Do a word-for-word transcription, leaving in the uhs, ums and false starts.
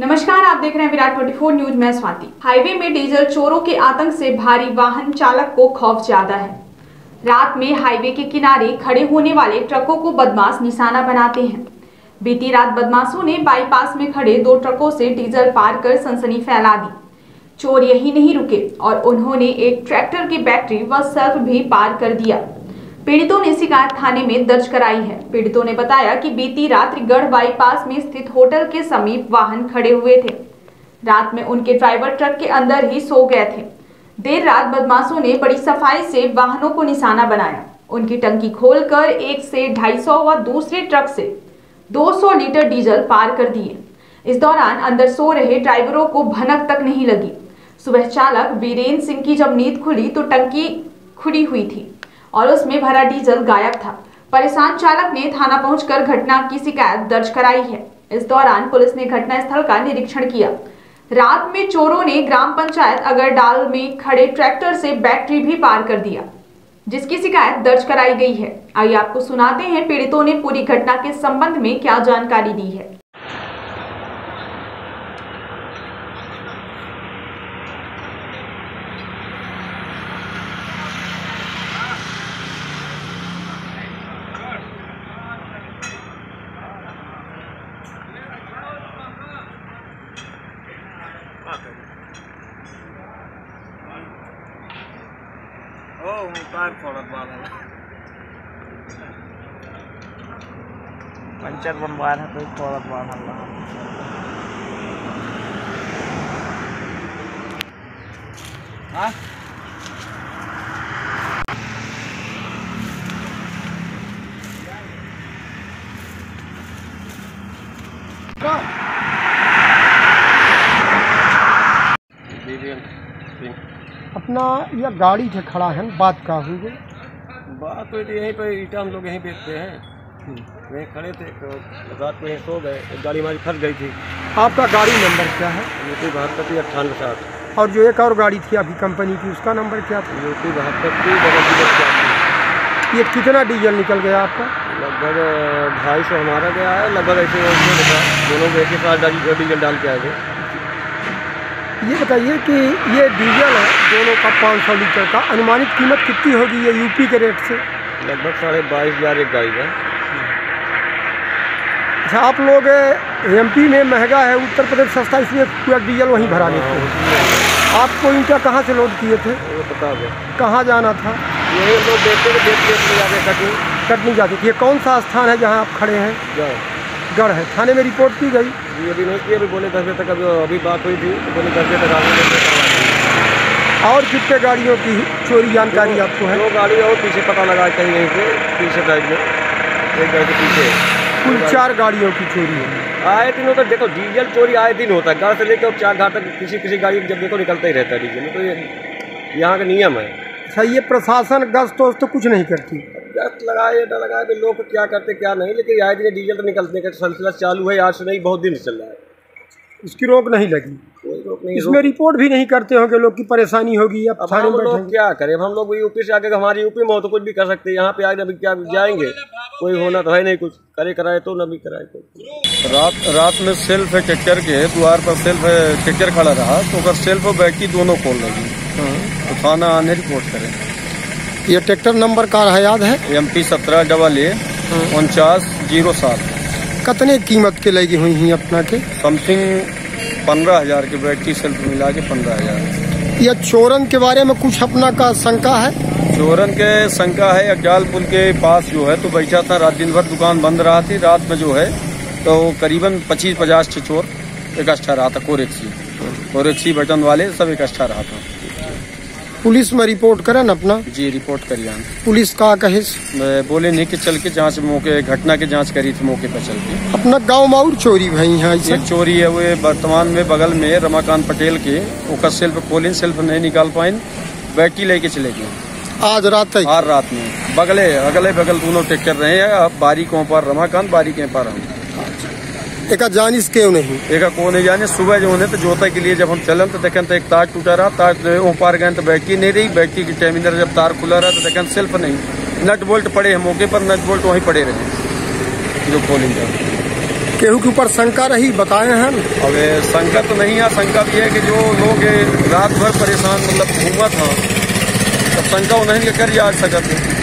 नमस्कार, आप देख रहे हैं विराट चौबीस न्यूज। मैं स्वाति। हाईवे में डीजल चोरों के आतंक से भारी वाहन चालक को खौफ ज्यादा है। रात में हाईवे के किनारे खड़े होने वाले ट्रकों को बदमाश निशाना बनाते हैं। बीती रात बदमाशों ने बाईपास में खड़े दो ट्रकों से डीजल पार कर सनसनी फैला दी। चोर यही नहीं रुके और उन्होंने एक ट्रैक्टर की बैटरी व सर्फ भी पार कर दिया। पीड़ितों ने शिकायत थाने में दर्ज कराई है। पीड़ितों ने बताया कि बीती रात गढ़ बाईपास में स्थित होटल के समीप वाहन खड़े हुए थे। रात में उनके ड्राइवर ट्रक के अंदर ही सो गए थे। देर रात बदमाशों ने बड़ी सफाई से वाहनों को निशाना बनाया। उनकी टंकी खोलकर एक से ढाई सौ व दूसरे ट्रक से दो सौ लीटर डीजल पार कर दिए। इस दौरान अंदर सो रहे ड्राइवरों को भनक तक नहीं लगी। सुबह चालक वीरेंद्र सिंह की जब नींद खुली तो टंकी खुली हुई थी और उसमें भरा डीजल गायब था। परेशान चालक ने थाना पहुंचकर घटना की शिकायत दर्ज कराई है। इस दौरान पुलिस ने घटनास्थल का निरीक्षण किया। रात में चोरों ने ग्राम पंचायत अगरडाल में खड़े ट्रैक्टर से बैटरी भी पार कर दिया, जिसकी शिकायत दर्ज कराई गई है। आइए आपको सुनाते हैं पीड़ितों ने पूरी घटना के संबंध में क्या जानकारी दी है। ओ पार पंचर बनवा है कोई फौरत बाल हल्ला। अपना यह गाड़ी से खड़ा है, बात का हुई बात हुई थी। यहीं पर ईटा हम लोग यहीं बेचते हैं, यहीं खड़े थे तो रात को यहीं सो गए। गाड़ी हमारी फंस गई थी। आपका गाड़ी नंबर क्या है? यूपी बहत्तर अट्ठानवे साठ। और जो एक और गाड़ी थी अभी कंपनी की, उसका नंबर क्या था? यूपी बहत्तर। ये कितना डीजल निकल गया आपका? लगभग ढाई सौ हमारा गया है, लगभग ऐसे दोनों एक ही साथ डीजल डाल के आए गए। ये बताइए कि ये डीजल है दोनों का पाँच सौ लीटर का, अनुमानित कीमत कितनी होगी ये यूपी के रेट से? लगभग साढ़े बाईस हज़ार एक गाड़ी है। अच्छा, आप लोग एमपी में महंगा है, उत्तर प्रदेश सस्ता, इसलिए पूरा डीजल वहीं भरा लेते हैं। आपको इनका कहाँ से लोड किए थे वो बता दें, कहाँ जाना था? ये लोग देखते थे, देख देख जाते कटनी कटनी जाती थी। ये कौन सा स्थान है जहाँ आप खड़े हैं? गढ़ है। थाने में रिपोर्ट की गई? ये अभी नहीं किया, अभी बोले दस बजे तक। अभी अभी बात हुई थी तो बोले दस बजे तक आगे। और कितने गाड़ियों की चोरी जानकारी आपको है? दो गाड़ी और पीछे पता लगा, कहीं यहीं से पीछे साइड में एक गाड़ी पीछे। कुल चार गाड़ियों की चोरी होगी। आए दिन होता है, देखो डीजल चोरी आए दिन होता है। गाँव से लेकर चार घाट तक किसी किसी गाड़ी जब देखो निकलता ही रहता है डीजल। तो ये यहाँ का नियम है। सही है। प्रशासन गश्त वस्त तो कुछ नहीं करती? गश्त लगाए न लगाए तो लोग क्या करते क्या नहीं, लेकिन आए दिन डीजल तो निकलने का सिलसिला चालू है। आज से नहीं, बहुत दिन से चल रहा है, इसकी रोक नहीं लगी। कोई रोक नहीं। इसमें रिपोर्ट भी नहीं करते होंगे लोग की परेशानी होगी? अब हम लोग क्या करें? हम लोग यूपी से आके हमारे यूपी में हो तो कुछ भी कर सकते हैं, यहाँ पे आगे अभी क्या जाएंगे? कोई होना तो है नहीं, कुछ करे कराए तो न भी कराए। रात रात में सेल्फ है ट्रैक्टर के द्वार पर, सेल्फ है ट्रैक्टर खड़ा रहा तो अगर सेल्फ और बैटरी दोनों खोल लगी तो थाना आने रिपोर्ट करें। ये ट्रैक्टर नंबर कार है याद है? एम पी सत्रह डबल ए उनचास जीरो सात। कितने कीमत के लगी हुई हैं अपना के? समथिंग पंद्रह हज़ार के, बैटरी सेल्फ मिला के पंद्रह हज़ार। यह चोरन के बारे में कुछ अपना का शंका है? चोरन के शंका है। अगडाल पुल के पास जो है तो बैठा था, रात दिन भर दुकान बंद रहा थी। रात में जो है तो करीबन पच्चीस पचास चोर इकट्ठा रहा था, कोरेक्सी कोरेक्सी बटन वाले सब इकट्ठा रहा था। पुलिस में रिपोर्ट करा न अपना? जी रिपोर्ट करिए। पुलिस का कहे बोले नहीं कि चल के जांच मौके, घटना के जांच करी थी मौके पर चल के। अपना गाँव में और चोरी भाई है? एक चोरी है वो वर्तमान में बगल में रमाकांत पटेल के, ओकर सेल्फ खोले, सेल्फ नहीं निकाल पाए, बैटरी लेके चले गए आज रात तक। आज रात में बगले अगले बगल दोनों ट्रैक्टर रहे हैं। अब बारी को पार रमाकांत, बारी के पार हम एक जानिस क्यों नहीं, एक को नहीं जाने। सुबह जो होने तो जोता के लिए जब हम चलन तो देखन तो एक तार टूटा रहा, तार ओ पार गए तो बैटरी नहीं रही। बैटरी की टर्मिनल जब तार खुला रहा तो देखन सेल्फ नहीं, नट बोल्ट पड़े हैं मौके पर, नट बोल्ट वहीं पड़े रहे जो खोलेंगे। केहू के ऊपर शंका रही बताए हैं? अब शंका तो नहीं है, शंका ये है कि जो लोग रात भर परेशान मतलब घूमा था, तब शंका उन्हें लेकर आज सकते हैं।